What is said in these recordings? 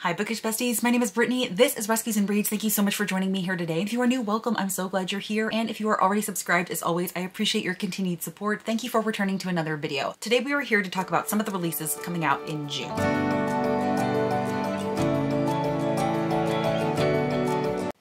Hi Bookish Besties, my name is Brittany. This is Rescues and Reads. Thank you so much for joining me here today. If you are new, welcome. I'm so glad you're here. And if you are already subscribed, as always, I appreciate your continued support. Thank you for returning to another video. Today we are here to talk about some of the releases coming out in June.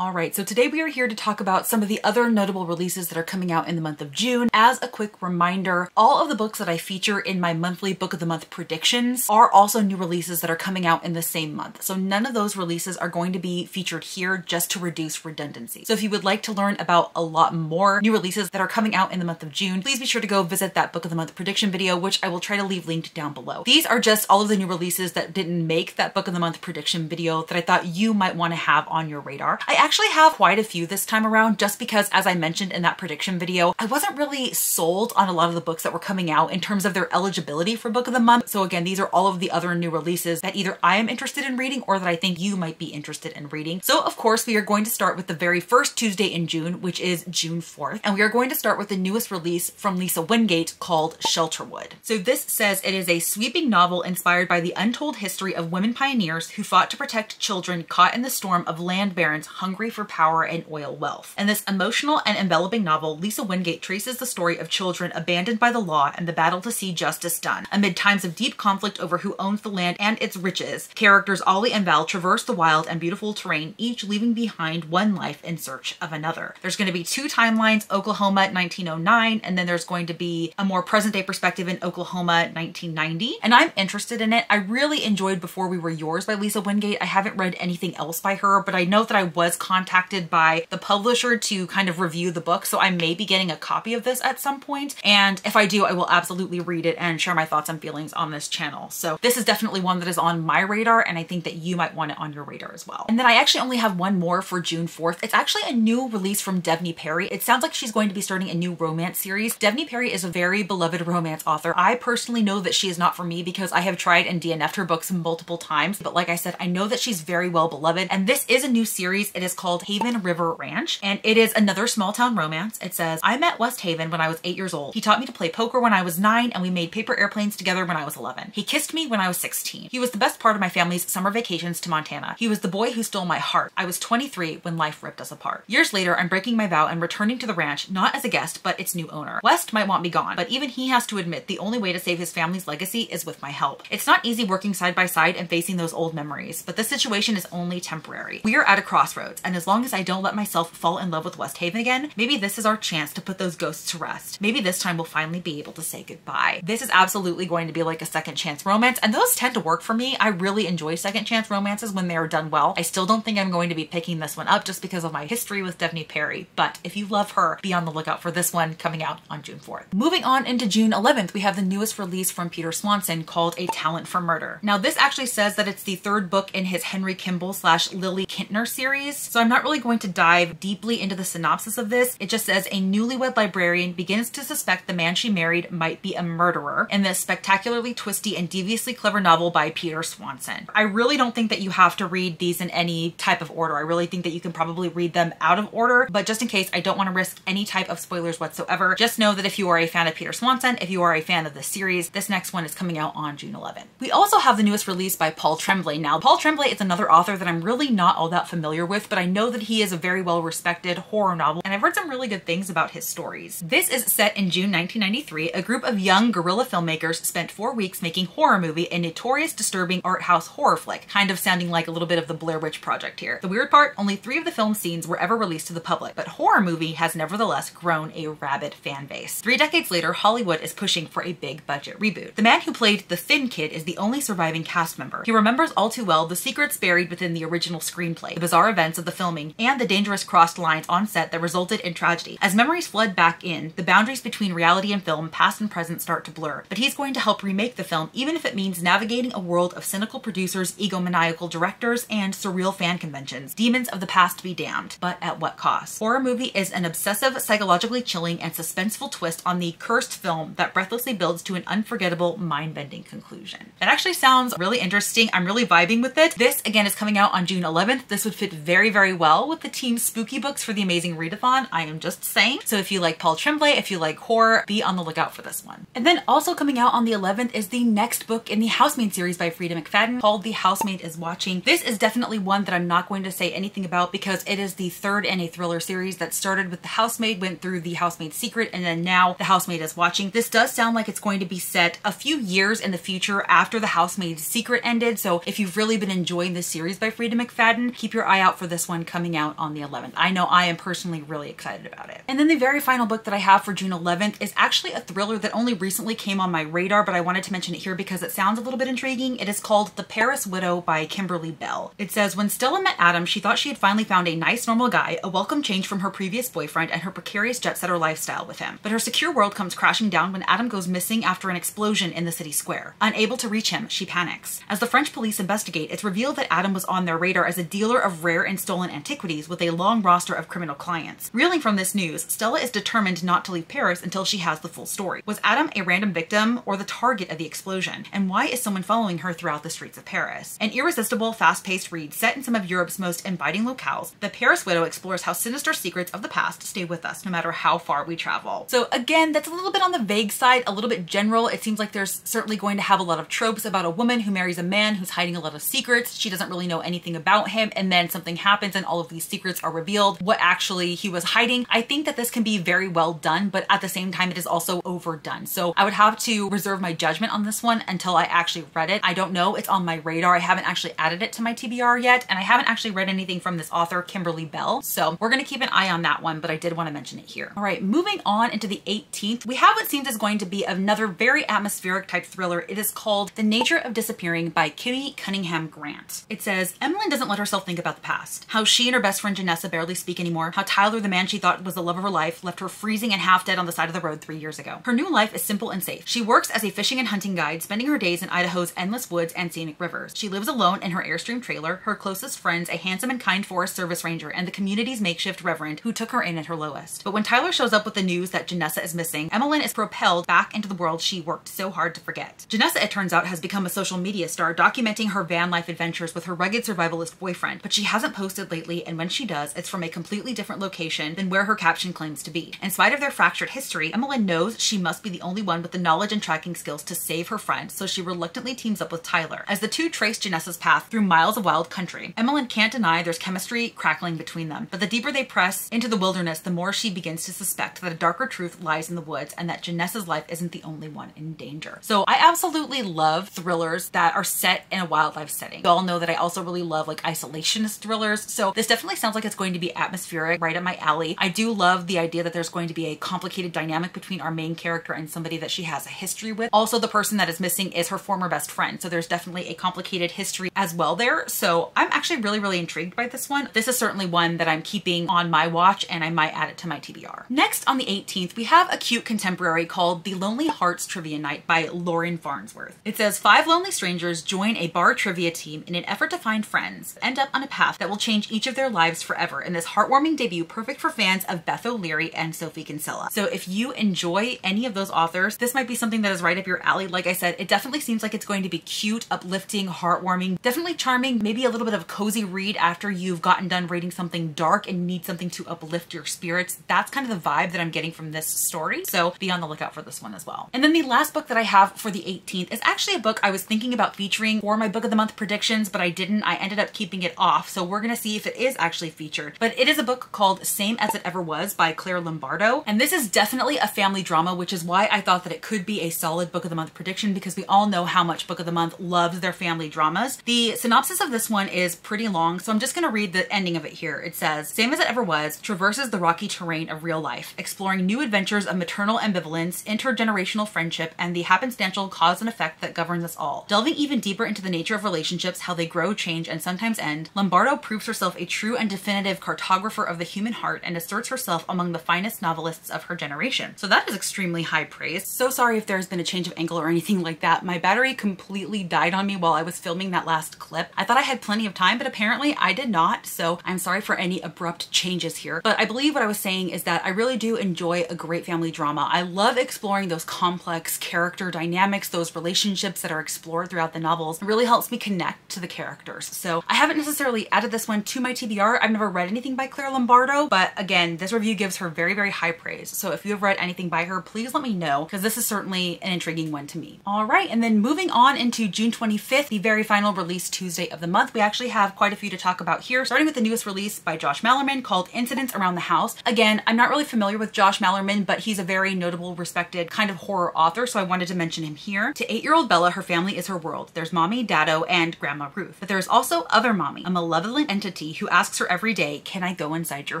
Alright, so today we are here to talk about some of the other notable releases that are coming out in the month of June. As a quick reminder, all of the books that I feature in my monthly Book of the Month predictions are also new releases that are coming out in the same month. So none of those releases are going to be featured here just to reduce redundancy. So if you would like to learn about a lot more new releases that are coming out in the month of June, please be sure to go visit that Book of the Month prediction video, which I will try to leave linked down below. These are just all of the new releases that didn't make that Book of the Month prediction video that I thought you might want to have on your radar. I actually have quite a few this time around just because, as I mentioned in that prediction video, I wasn't really sold on a lot of the books that were coming out in terms of their eligibility for Book of the Month. So again, these are all of the other new releases that either I am interested in reading or that I think you might be interested in reading. So of course, we are going to start with the very first Tuesday in June, which is June 4th. And we are going to start with the newest release from Lisa Wingate called Shelterwood. So this says it is a sweeping novel inspired by the untold history of women pioneers who fought to protect children caught in the storm of land barons hungry for power and oil wealth. In this emotional and enveloping novel, Lisa Wingate traces the story of children abandoned by the law and the battle to see justice done. Amid times of deep conflict over who owns the land and its riches, characters Ollie and Val traverse the wild and beautiful terrain, each leaving behind one life in search of another. There's going to be two timelines, Oklahoma 1909, and then there's going to be a more present-day perspective in Oklahoma 1990, and I'm interested in it. I really enjoyed Before We Were Yours by Lisa Wingate. I haven't read anything else by her, but I know that I was contacted by the publisher to kind of review the book, so I may be getting a copy of this at some point, and if I do, I will absolutely read it and share my thoughts and feelings on this channel. So this is definitely one that is on my radar, and I think that you might want it on your radar as well. And then I actually only have one more for June 4th. It's actually a new release from Devney Perry. It sounds like she's going to be starting a new romance series. Devney Perry is a very beloved romance author. I personally know that she is not for me because I have tried and DNF'd her books multiple times, but like I said, I know that she's very well beloved, and this is a new series. It is called Haven River Ranch, and it is another small town romance. It says, I met West Haven when I was 8 years old. He taught me to play poker when I was 9, and we made paper airplanes together when I was 11. He kissed me when I was 16. He was the best part of my family's summer vacations to Montana. He was the boy who stole my heart. I was 23 when life ripped us apart. Years later, I'm breaking my vow and returning to the ranch, not as a guest, but its new owner. West might want me gone, but even he has to admit the only way to save his family's legacy is with my help. It's not easy working side by side and facing those old memories, but this situation is only temporary. We are at a crossroads, and as long as I don't let myself fall in love with West Haven again, maybe this is our chance to put those ghosts to rest. Maybe this time we'll finally be able to say goodbye. This is absolutely going to be like a second chance romance, and those tend to work for me. I really enjoy second chance romances when they are done well. I still don't think I'm going to be picking this one up just because of my history with Devney Perry, but if you love her, be on the lookout for this one coming out on June 4th. Moving on into June 11th, we have the newest release from Peter Swanson called A Talent for Murder. Now this actually says that it's the third book in his Henry Kimball / Lily Kintner series, so I'm not really going to dive deeply into the synopsis of this. It just says a newlywed librarian begins to suspect the man she married might be a murderer in this spectacularly twisty and deviously clever novel by Peter Swanson. I really don't think that you have to read these in any type of order. I really think that you can probably read them out of order, but just in case, I don't want to risk any type of spoilers whatsoever. Just know that if you are a fan of Peter Swanson, if you are a fan of the series, this next one is coming out on June 11th. We also have the newest release by Paul Tremblay. Now, Paul Tremblay is another author that I'm really not all that familiar with, but I know that he is a very well-respected horror novel, and I've heard some really good things about his stories. This is set in June 1993. A group of young guerrilla filmmakers spent 4 weeks making Horror Movie, a notorious, disturbing art house horror flick, kind of sounding like a little bit of the Blair Witch Project here. The weird part, only 3 of the film scenes were ever released to the public, but Horror Movie has nevertheless grown a rabid fan base. 3 decades later, Hollywood is pushing for a big budget reboot. The man who played the thin kid is the only surviving cast member. He remembers all too well the secrets buried within the original screenplay, the bizarre events of the filming, and the dangerous crossed lines on set that resulted in tragedy. As memories flood back in, the boundaries between reality and film, past and present, start to blur. But he's going to help remake the film, even if it means navigating a world of cynical producers, egomaniacal directors, and surreal fan conventions. Demons of the past be damned, but at what cost? Horror Movie is an obsessive, psychologically chilling, and suspenseful twist on the cursed film that breathlessly builds to an unforgettable, mind-bending conclusion. That actually sounds really interesting. I'm really vibing with it. This, again, is coming out on June 11th. This would fit very, very very well with the teen spooky books for the Amazing Readathon, I am just saying. So if you like Paul Tremblay, if you like horror, be on the lookout for this one. And then also coming out on the 11th is the next book in the Housemaid series by Frieda McFadden called The Housemaid is Watching. This is definitely one that I'm not going to say anything about because it is the third in a thriller series that started with The Housemaid, went through The Housemaid's Secret, and then now The Housemaid is Watching. This does sound like it's going to be set a few years in the future after The Housemaid's Secret ended, so if you've really been enjoying this series by Frieda McFadden, keep your eye out for this one coming out on the 11th. I know I am personally really excited about it. And then the very final book that I have for June 11th is actually a thriller that only recently came on my radar, but I wanted to mention it here because it sounds a little bit intriguing. It is called The Paris Widow by Kimberly Bell. It says, when Stella met Adam, she thought she had finally found a nice, normal guy, a welcome change from her previous boyfriend and her precarious jet-setter lifestyle with him. But her secure world comes crashing down when Adam goes missing after an explosion in the city square. Unable to reach him, she panics. As the French police investigate, it's revealed that Adam was on their radar as a dealer of rare and stolen antiquities with a long roster of criminal clients. Reeling from this news, Stella is determined not to leave Paris until she has the full story. Was Adam a random victim or the target of the explosion? And why is someone following her throughout the streets of Paris? An irresistible, fast-paced read set in some of Europe's most inviting locales, The Paris Widow explores how sinister secrets of the past stay with us no matter how far we travel. So again, that's a little bit on the vague side, a little bit general. It seems like there's certainly going to have a lot of tropes about a woman who marries a man who's hiding a lot of secrets. She doesn't really know anything about him, and then something happens and all of these secrets are revealed, what actually he was hiding. I think that this can be very well done, but at the same time, it is also overdone. So I would have to reserve my judgment on this one until I actually read it. I don't know, it's on my radar. I haven't actually added it to my TBR yet, and I haven't actually read anything from this author, Kimberly Bell. So we're gonna keep an eye on that one, but I did wanna mention it here. All right, moving on into the 18th, we have what seems is going to be another very atmospheric type thriller. It is called The Nature of Disappearing by Kimmy Cunningham Grant. It says, Emmeline doesn't let herself think about the past, how she and her best friend Janessa barely speak anymore, how Tyler, the man she thought was the love of her life, left her freezing and half dead on the side of the road 3 years ago. Her new life is simple and safe. She works as a fishing and hunting guide, spending her days in Idaho's endless woods and scenic rivers. She lives alone in her Airstream trailer, her closest friends, a handsome and kind Forest Service ranger, and the community's makeshift reverend who took her in at her lowest. But when Tyler shows up with the news that Janessa is missing, Emmeline is propelled back into the world she worked so hard to forget. Janessa, it turns out, has become a social media star, documenting her van life adventures with her rugged survivalist boyfriend, but she hasn't posted lately, and when she does, it's from a completely different location than where her caption claims to be. In spite of their fractured history, Emmeline knows she must be the only one with the knowledge and tracking skills to save her friend, so she reluctantly teams up with Tyler. As the two trace Janessa's path through miles of wild country, Emmeline can't deny there's chemistry crackling between them, but the deeper they press into the wilderness, the more she begins to suspect that a darker truth lies in the woods and that Janessa's life isn't the only one in danger. So I absolutely love thrillers that are set in a wildlife setting. Y'all know that I also really love like isolationist thrillers, so this definitely sounds like it's going to be atmospheric, right up my alley. I do love the idea that there's going to be a complicated dynamic between our main character and somebody that she has a history with. Also, the person that is missing is her former best friend, so there's definitely a complicated history as well there. So I'm actually really, really intrigued by this one. This is certainly one that I'm keeping on my watch, and I might add it to my TBR. Next, on the 18th, we have a cute contemporary called The Lonely Hearts Trivia Night by Lauren Farnsworth. It says, 5 lonely strangers join a bar trivia team in an effort to find friends, end up on a path that will change each of their lives forever in this heartwarming debut perfect for fans of Beth O'Leary and Sophie Kinsella. So if you enjoy any of those authors, this might be something that is right up your alley. Like I said, it definitely seems like it's going to be cute, uplifting, heartwarming, definitely charming, maybe a little bit of a cozy read after you've gotten done reading something dark and need something to uplift your spirits. That's kind of the vibe that I'm getting from this story, so be on the lookout for this one as well. And then the last book that I have for the 18th is actually a book I was thinking about featuring for my book of the month predictions, but I didn't. I ended up keeping it off, so we're gonna see if it is actually featured. But it is a book called Same As It Ever Was by Claire Lombardo, and this is definitely a family drama, which is why I thought that it could be a solid book of the month prediction, because we all know how much book of the month loves their family dramas. The synopsis of this one is pretty long, so I'm just gonna read the ending of it here. It says, Same As It Ever Was traverses the rocky terrain of real life, exploring new adventures of maternal ambivalence, intergenerational friendship, and the happenstantial cause and effect that governs us all. Delving even deeper into the nature of relationships, how they grow, change, and sometimes end, Lombardo proves herself a true and definitive cartographer of the human heart and asserts herself among the finest novelists of her generation. So that is extremely high praise. So sorry if there has been a change of angle or anything like that. My battery completely died on me while I was filming that last clip. I thought I had plenty of time, but apparently I did not, so I'm sorry for any abrupt changes here. But I believe what I was saying is that I really do enjoy a great family drama. I love exploring those complex character dynamics, those relationships that are explored throughout the novels. It really helps me connect to the characters. So I haven't necessarily added this one to to my TBR. I've never read anything by Claire Lombardo, but again, this review gives her very, very high praise. So if you have read anything by her, please let me know, because this is certainly an intriguing one to me. All right, and then moving on into June 25th, the very final release Tuesday of the month. We actually have quite a few to talk about here, starting with the newest release by Josh Mallerman called Incidents Around the House. Again, I'm not really familiar with Josh Mallerman, but he's a very notable, respected kind of horror author, so I wanted to mention him here. To 8-year-old Bella, her family is her world. There's Mommy, Dado, and Grandma Ruth. But there's also Other Mommy, a malevolent entity who asks her every day, "Can I go inside your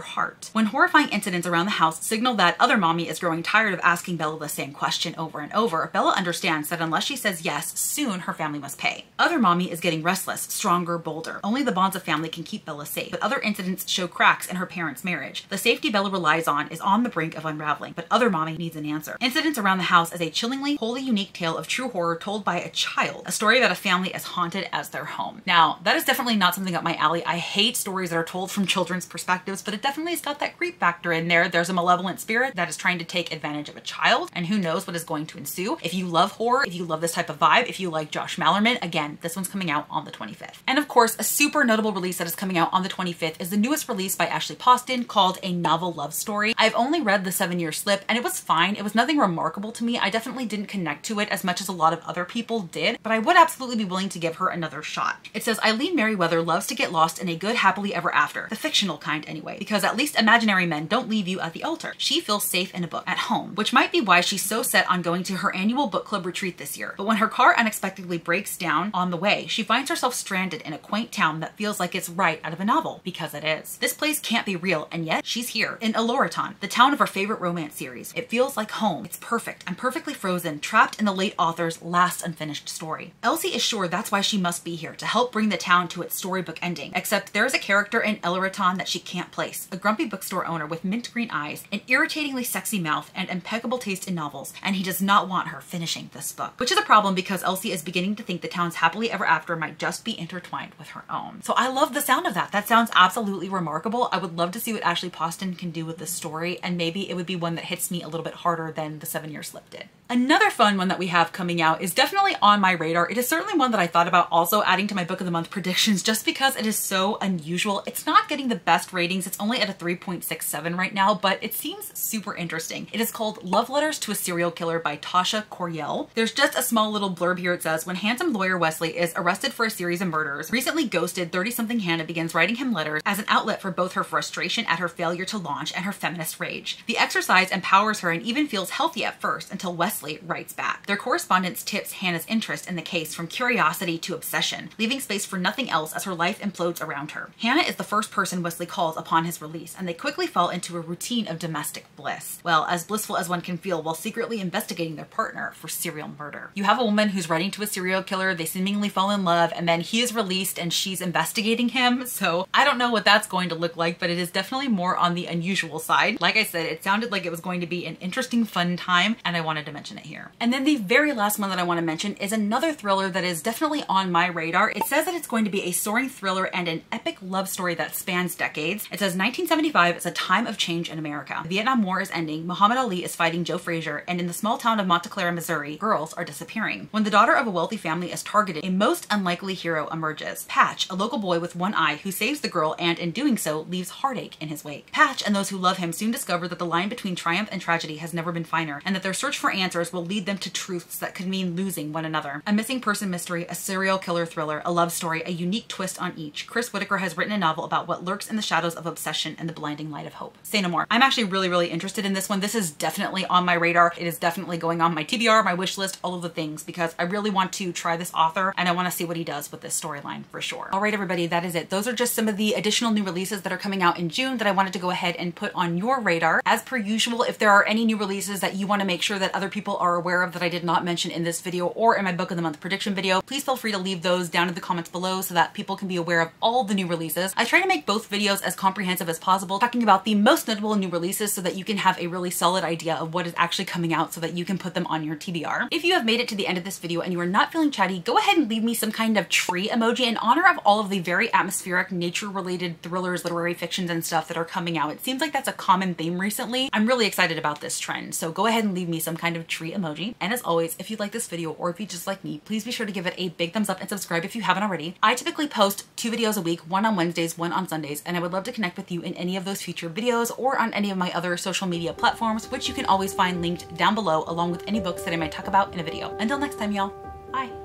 heart?" When horrifying incidents around the house signal that Other Mommy is growing tired of asking Bella the same question over and over, Bella understands that unless she says yes, soon her family must pay. Other Mommy is getting restless, stronger, bolder. Only the bonds of family can keep Bella safe, but other incidents show cracks in her parents' marriage. The safety Bella relies on is on the brink of unraveling, but Other Mommy needs an answer. Incidents Around the House is a chillingly, wholly unique tale of true horror told by a child, a story about a family as haunted as their home. Now, that is definitely not something up my alley. I hate stories that are told from children's perspectives, but it definitely has got that creep factor in there. There's a malevolent spirit that is trying to take advantage of a child, and who knows what is going to ensue. If you love horror, if you love this type of vibe, if you like Josh Mallerman, again, this one's coming out on the 25th. And of course, a super notable release that is coming out on the 25th is the newest release by Ashley Poston called A Novel Love Story. I've only read The 7-Year Slip, and it was fine. It was nothing remarkable to me. I definitely didn't connect to it as much as a lot of other people did, but I would absolutely be willing to give her another shot. It says, Eileen Merriweather loves to get lost in a good happily ever after, the fictional kind anyway, because at least imaginary men don't leave you at the altar. She feels safe in a book, at home, which might be why she's so set on going to her annual book club retreat this year. But when her car unexpectedly breaks down on the way, she finds herself stranded in a quaint town that feels like it's right out of a novel, because it is. This place can't be real, and yet she's here, in Aloriton, the town of her favorite romance series. It feels like home. It's perfect. I'm perfectly frozen, trapped in the late author's last unfinished story. Elsie is sure that's why she must be here, to help bring the town to its storybook ending, except there is a character in Eloriton that she can't place, a grumpy bookstore owner with mint green eyes, an irritatingly sexy mouth, and impeccable taste in novels, and he does not want her finishing this book. Which is a problem because Elsie is beginning to think the town's happily ever after might just be intertwined with her own. So I love the sound of that. That sounds absolutely remarkable. I would love to see what Ashley Poston can do with this story, and maybe it would be one that hits me a little bit harder than The 7-Year Slip did. Another fun one that we have coming out is definitely on my radar. It is certainly one that I thought about also adding to my book of the month predictions just because it is so unusual. It's not getting the best ratings. It's only at a 3.67 right now, but it seems super interesting. It is called Love Letters to a Serial Killer by Tasha Coryell. There's just a small little blurb here. It says, when handsome lawyer Wesley is arrested for a series of murders, recently ghosted 30-something Hannah begins writing him letters as an outlet for both her frustration at her failure to launch and her feminist rage. The exercise empowers her and even feels healthy at first until Wesley writes back. Their correspondence tips Hannah's interest in the case from curiosity to obsession, leaving space for nothing else as her life implodes around her. Hannah is the first person Wesley calls upon his release, and they quickly fall into a routine of domestic bliss. Well, as blissful as one can feel while secretly investigating their partner for serial murder. You have a woman who's writing to a serial killer, they seemingly fall in love, and then he is released and she's investigating him, so I don't know what that's going to look like, but it is definitely more on the unusual side. Like I said, it sounded like it was going to be an interesting, fun time, and I wanted to mention it here. And then the very last one that I want to mention is another thriller that is definitely on my radar. It says that it's going to be a soaring thriller and an epic love story that spans decades. It says 1975 is a time of change in America. The Vietnam War is ending, Muhammad Ali is fighting Joe Frazier, and in the small town of Montclair, Missouri, girls are disappearing. When the daughter of a wealthy family is targeted, a most unlikely hero emerges. Patch, a local boy with one eye who saves the girl and, in doing so, leaves heartache in his wake. Patch and those who love him soon discover that the line between triumph and tragedy has never been finer, and that their search for answers will lead them to truths that could mean losing one another. A missing person mystery, a serial killer thriller, a love story, a unique twist on each. Chris Whitaker has written a novel about what lurks in the shadows of obsession and the blinding light of hope. Say no more. I'm actually really, really interested in this one. This is definitely on my radar. It is definitely going on my TBR, my wish list, all of the things, because I really want to try this author and I want to see what he does with this storyline for sure. All right, everybody, that is it. Those are just some of the additional new releases that are coming out in June that I wanted to go ahead and put on your radar. As per usual, if there are any new releases that you want to make sure that other people are aware of that I did not mention in this video or in my book of the month prediction video, please feel free to leave those down in the comments below so that people can be aware of all the new releases. I try to make both videos as comprehensive as possible, talking about the most notable new releases so that you can have a really solid idea of what is actually coming out so that you can put them on your TBR. If you have made it to the end of this video and you are not feeling chatty, go ahead and leave me some kind of tree emoji in honor of all of the very atmospheric nature-related thrillers, literary fictions, and stuff that are coming out. It seems like that's a common theme recently. I'm really excited about this trend, so go ahead and leave me some kind of tree emoji. And as always, if you like this video or if you just like me, please be sure to give it a big thumbs up and subscribe if you haven't already. I typically post 2 videos a week, one on Wednesdays, one on Sundays, and I would love to connect with you in any of those future videos or on any of my other social media platforms, which you can always find linked down below along with any books that I might talk about in a video. Until next time, y'all, bye.